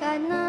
like I know.